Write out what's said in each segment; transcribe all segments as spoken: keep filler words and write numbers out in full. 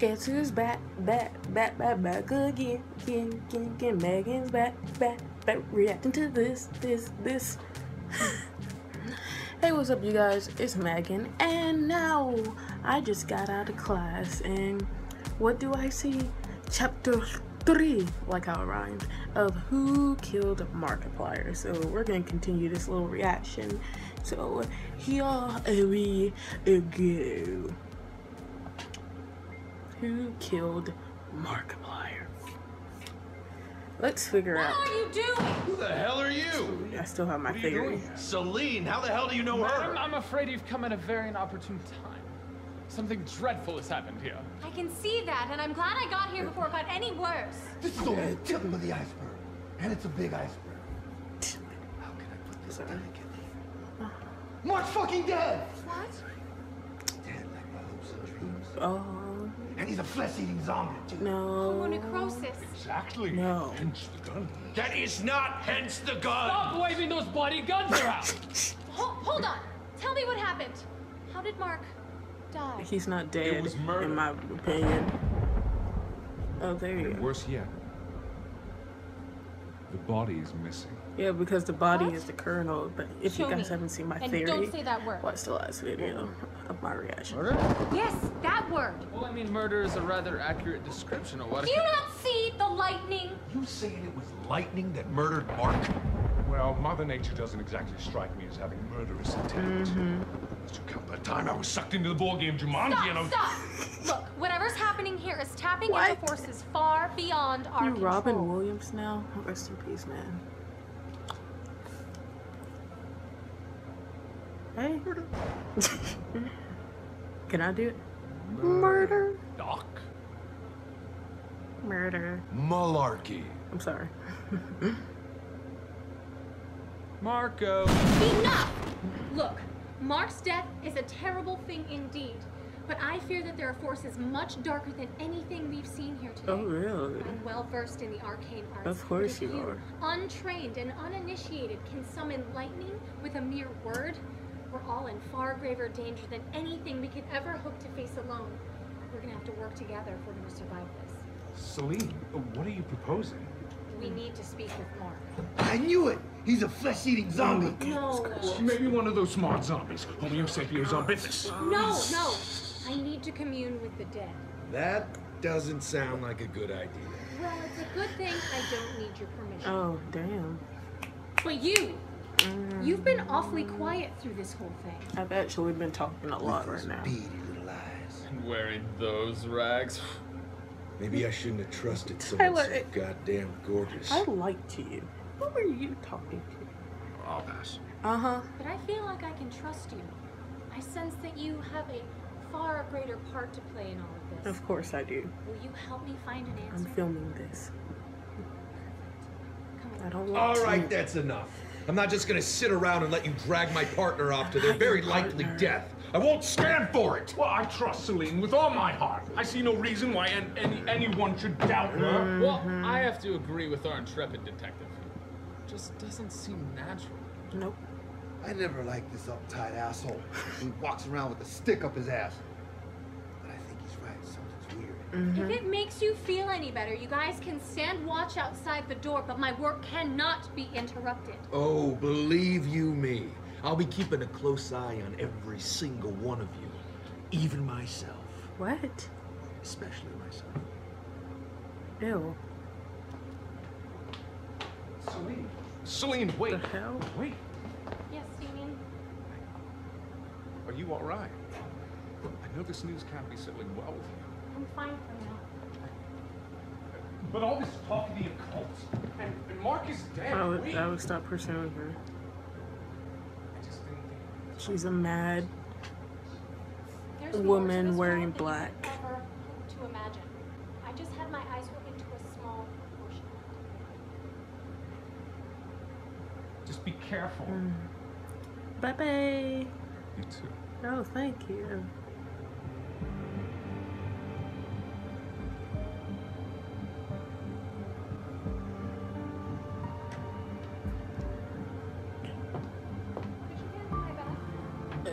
Guess who's back, back, back, back, back again, again, again, again, Megan's back, back, back, reacting to this, this, this. Hey, what's up, you guys? It's Megan, and now I just got out of class, and what do I see? Chapter three, like how it rhymes, of Who Killed Markiplier. So we're gonna continue this little reaction. So here we go. Who killed Markiplier? Let's figure out. What are you doing? Who the hell are you? I still have my figure. Celine, how the hell do you know her? I'm afraid you've come at a very inopportune time. Something dreadful has happened here. I can see that, and I'm glad I got here before it got any worse. This is only the tip of the iceberg, and it's a big iceberg. How can I put this delicately? Mark's fucking dead! What? Dead like my hopes and dreams. Oh. And he's a flesh-eating zombie. No. Homo necrosis. Exactly. No. Hence the gun. That is not hence the gun. Stop waving those bloody guns around. hold, hold on. Tell me what happened. How did Mark die? He's not dead. It was murder, in my opinion. Oh, there you go. Worse yet, the body is missing. Yeah, because the body what? is the kernel. But if Show you guys me. haven't seen my and theory, don't say that word. Watch the last video of my reaction. Murder? Yes, that word. Well, I mean, murder is a rather accurate description of what. Do you not see the lightning? You saying it was lightning that murdered Mark? Well, Mother Nature doesn't exactly strike me as having murderous intent. Mm-hmm. As you count that time, I was sucked into the board game Jumanji, stop, and I was... Stop! Look, whatever's happening here is tapping what? into forces far beyond our you control. Robin Williams now? Rest in peace, man. Hey. Murder. Can I do it? Murder. Doc. Murder. Malarkey. I'm sorry. Marco. Enough! Look, Mark's death is a terrible thing indeed, but I fear that there are forces much darker than anything we've seen here today. Oh, really? I'm well versed in the arcane arts. Of course you are. Untrained and uninitiated can summon lightning with a mere word. We're all in far graver danger than anything we could ever hope to face alone. We're gonna have to work together if we're gonna survive this. Celine, what are you proposing? We need to speak with Mark. I knew it! He's a flesh-eating zombie! No! Well, maybe one of those smart zombies. Homo sapiens on business. No, no! I need to commune with the dead. That doesn't sound like a good idea. Well, it's a good thing I don't need your permission. Oh, damn. But you! You've been awfully quiet through this whole thing. I've actually been talking a lot right now. Beady little eyes. And wearing those rags. Maybe I shouldn't have trusted someone so goddamn gorgeous. I liked you. Who were you talking to? I'll pass. Uh-huh. But I feel like I can trust you. I sense that you have a far greater part to play in all of this. Of course I do. Will you help me find an answer? I'm filming this. Come on. I don't want to. All right, that's enough. I'm not just gonna sit around and let you drag my partner off to their very likely death. I won't stand for it! Well, I trust Celine with all my heart. I see no reason why an, any, anyone should doubt her. Well, I have to agree with our intrepid detective. It just doesn't seem natural. Nope. I never liked this uptight asshole who walks around with a stick up his ass. But I think he's right. Something's weird. Mm-hmm. If it makes you feel any better, you guys can stand watch outside the door, but my work cannot be interrupted. Oh, believe you me, I'll be keeping a close eye on every single one of you, even myself. What? Especially myself. Ew. Celine. Celine, wait. What the hell? Wait. Yes, Celine. Are you all right? I know this news can't be settling well with you. I'm fine for now. But all this talk of the occult, and, and Mark is dead. I would, I would stop pursuing her. I just didn't think she's a mad There's woman wearing black. Ever to imagine. I just had my eyes open to a small portion. Just be careful. Mm. Bye bye. You too. Oh, thank you.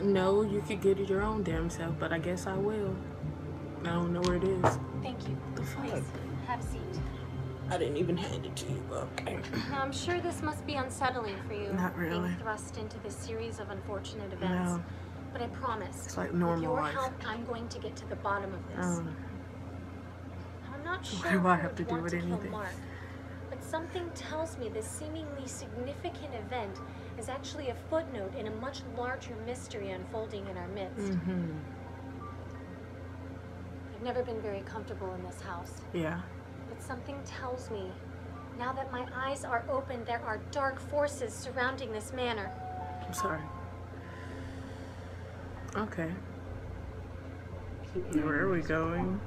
No, you could get it your own damn self, but I guess I will. I don't know where it is. I didn't even hand it to you, but okay. Now, I'm sure this must be unsettling for you. Not really. Being thrust into this series of unfortunate events. No. But I promise. It's like normal with your life. Help, I'm going to get to the bottom of this. Um, I'm not sure what do I have to do with anything. Mark, but something tells me this seemingly significant event is actually a footnote in a much larger mystery unfolding in our midst. Mm-hmm. I've never been very comfortable in this house. Yeah. But something tells me, now that my eyes are open, there are dark forces surrounding this manor. I'm sorry. Okay. Where are we going?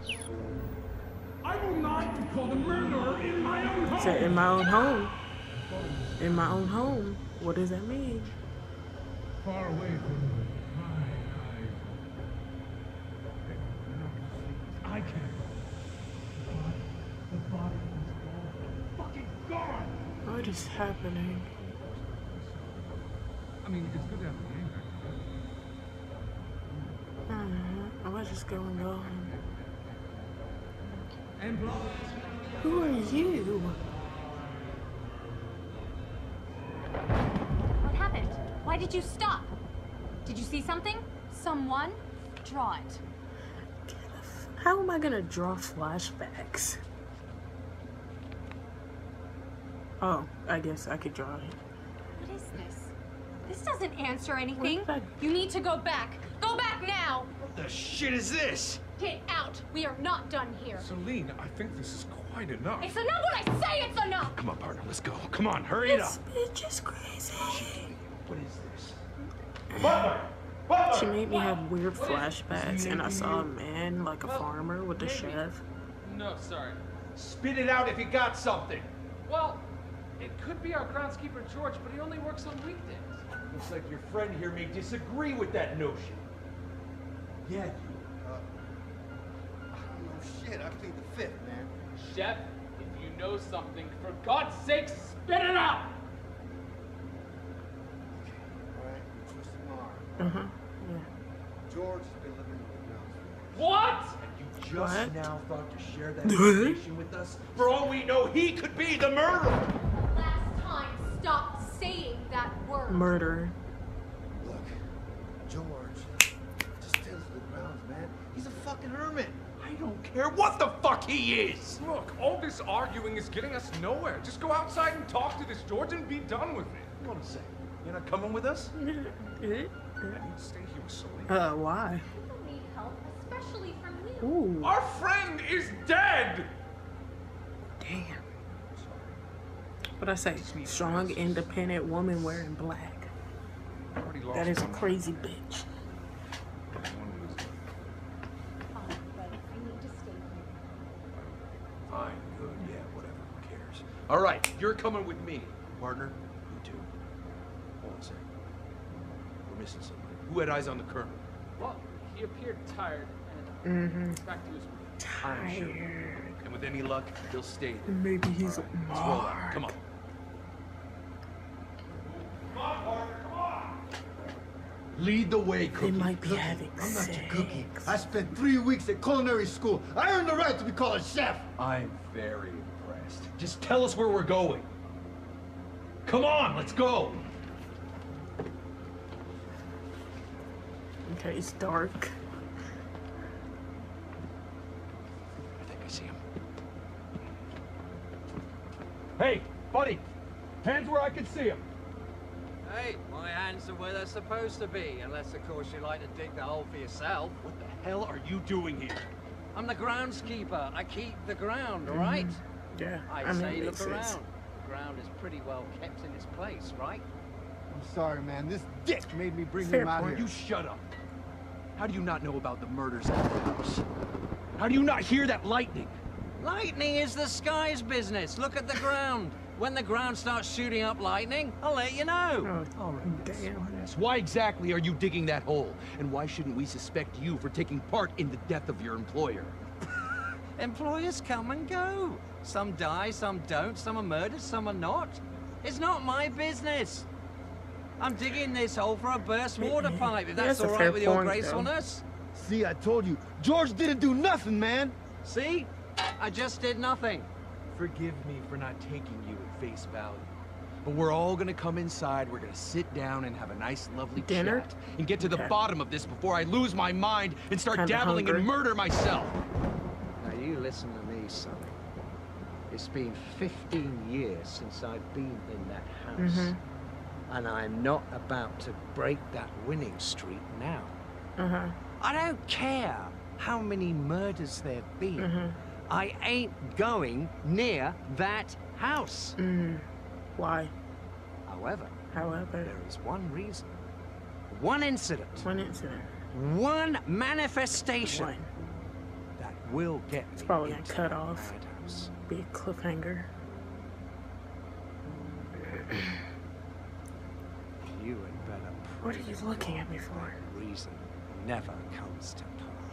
I will not call the murderer in my own home. Said in my own home. In my own home. What does that mean? Far away from my eyes. I can't. What is happening? I mean, it's good to have the game back. I don't know. What is going on? And who are you? What happened? Why did you stop? Did you see something? Someone? Draw it. How am I gonna draw flashbacks? Oh, I guess I could draw it. What is this? This doesn't answer anything. You need to go back. Go back now! What the shit is this? Get out. We are not done here. Celine, I think this is quite enough. It's enough when I say it's enough! Come on, partner, let's go. Come on, hurry it up. This bitch is crazy. What is this? Butler! Butler! She made me have weird flashbacks, and I saw a man, like a farmer, with a chef. No, sorry. Spit it out if you got something. Well... it could be our groundskeeper George, but he only works on weekdays. Looks like your friend here may disagree with that notion. Yeah, you. Uh, I don't know shit. I plead the fifth, man. Chef, if you know something, for God's sake, spit it out! Okay, all right. What's tomorrow? Uh huh. Yeah. George has been living in the grounds. What? Just what? Now thought to share that information with us. For all we know, he could be the murderer. The last time, stop saying that word. Murder. Look, George just tends to the grounds, man. He's a fucking hermit. I don't care what the fuck he is. Look, all this arguing is getting us nowhere. Just go outside and talk to this George and be done with it. Hold on a second. You're not coming with us? I need to stay here with Celine. Uh, why? People need help, especially from. Ooh. Our friend is dead! Damn. What'd I say? Strong, independent woman wearing black. That is a crazy bitch. Fine, good, yeah, whatever, who cares? Alright, you're coming with me. Partner, you too. Hold on a second. We're missing somebody. Who had eyes on the colonel? Well, he appeared tired. Mm-hmm. Tired. And with any luck, he'll stay there. Maybe he's right. A mark. Come on. Come on, partner, come on. Lead the way, Cookie. They might be Cookie. Having I'm sex. Not your Cookie. I spent three weeks at culinary school. I earned the right to be called a chef. I'm very impressed. Just tell us where we're going. Come on, let's go. Okay, it's dark. Hey, buddy! Hands where I can see them! Hey, my hands are where they're supposed to be, unless of course you like to dig the hole for yourself. What the hell are you doing here? I'm the groundskeeper. I keep the ground, right? Mm-hmm. Yeah, I, I mean, say look around. Sense. The ground is pretty well kept in its place, right? I'm sorry, man. This dick made me bring Fair him out point. Here. You shut up! How do you not know about the murders at the house? How do you not hear that lightning? Lightning is the sky's business. Look at the ground. When the ground starts shooting up lightning, I'll let you know. Oh, all right. Damn. Why exactly are you digging that hole? And why shouldn't we suspect you for taking part in the death of your employer? Employers come and go. Some die, some don't, some are murdered, some are not. It's not my business. I'm digging this hole for a burst water pipe, if that's, that's all right with your gracefulness. Though. See, I told you, George didn't do nothing, man. See? I just did nothing. Forgive me for not taking you at face value. But we're all gonna come inside, we're gonna sit down and have a nice lovely dinner chat, and get to the okay. bottom of this before I lose my mind and start Kinda dabbling hungry. and murder myself. Now you listen to me, Sonny. It's been fifteen years since I've been in that house. Mm-hmm. And I'm not about to break that winning streak now. Uh-huh. I don't care how many murders there've been. Mm-hmm. I ain't going near that house. Mm-hmm. Why? However, however, there is one reason, one incident, one incident, one manifestation one. that will get it's probably gonna cut off. Big cliffhanger. You had better. What are you looking at me for? Reason never comes to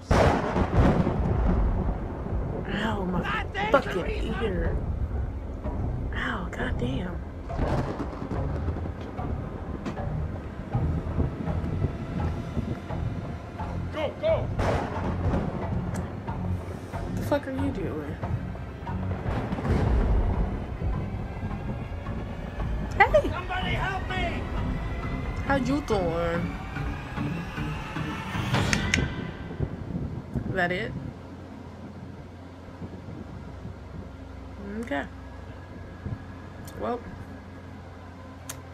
pass. Ow, my fucking ear! Ow, goddamn! Go, go! What the fuck are you doing? Hey! Somebody help me! How you doing? Is that it? Okay. Well.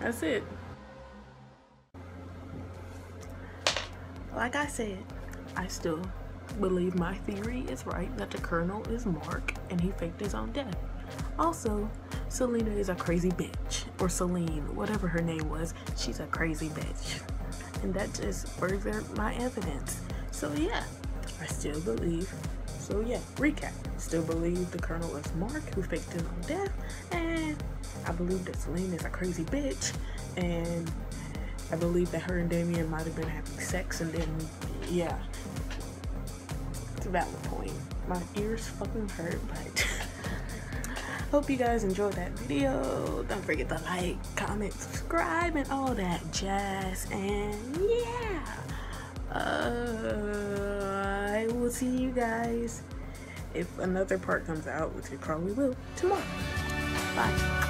That's it. Like I said, I still believe my theory is right that the Colonel is Mark and he faked his own death. Also, Selena is a crazy bitch. Or Celine, whatever her name was, she's a crazy bitch. And that just furthered my evidence. So yeah, I still believe. So yeah, recap. Still believe the Colonel is Mark who faked his own death, and I believe that Selena is a crazy bitch, and I believe that her and Damien might have been having sex, and then, yeah. It's a valid point. My ears fucking hurt, but hope you guys enjoyed that video. Don't forget to like, comment, subscribe, and all that jazz, and yeah. Uh, I will see you guys if another part comes out, which it probably will, tomorrow. Bye.